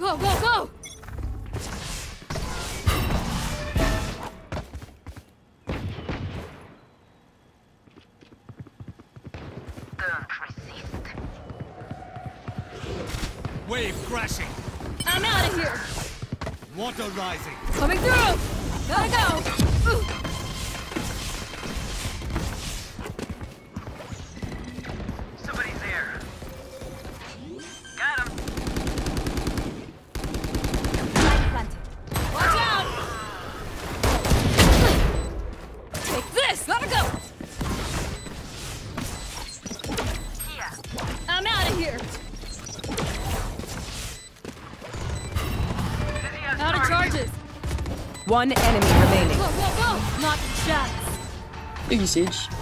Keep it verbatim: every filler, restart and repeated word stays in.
Go, go, go! Don't resist. Wave crashing. I'm out of here. Water rising. Coming through. Gotta go. Ooh. One enemy remaining. Go, go, go! Not chance. Usage.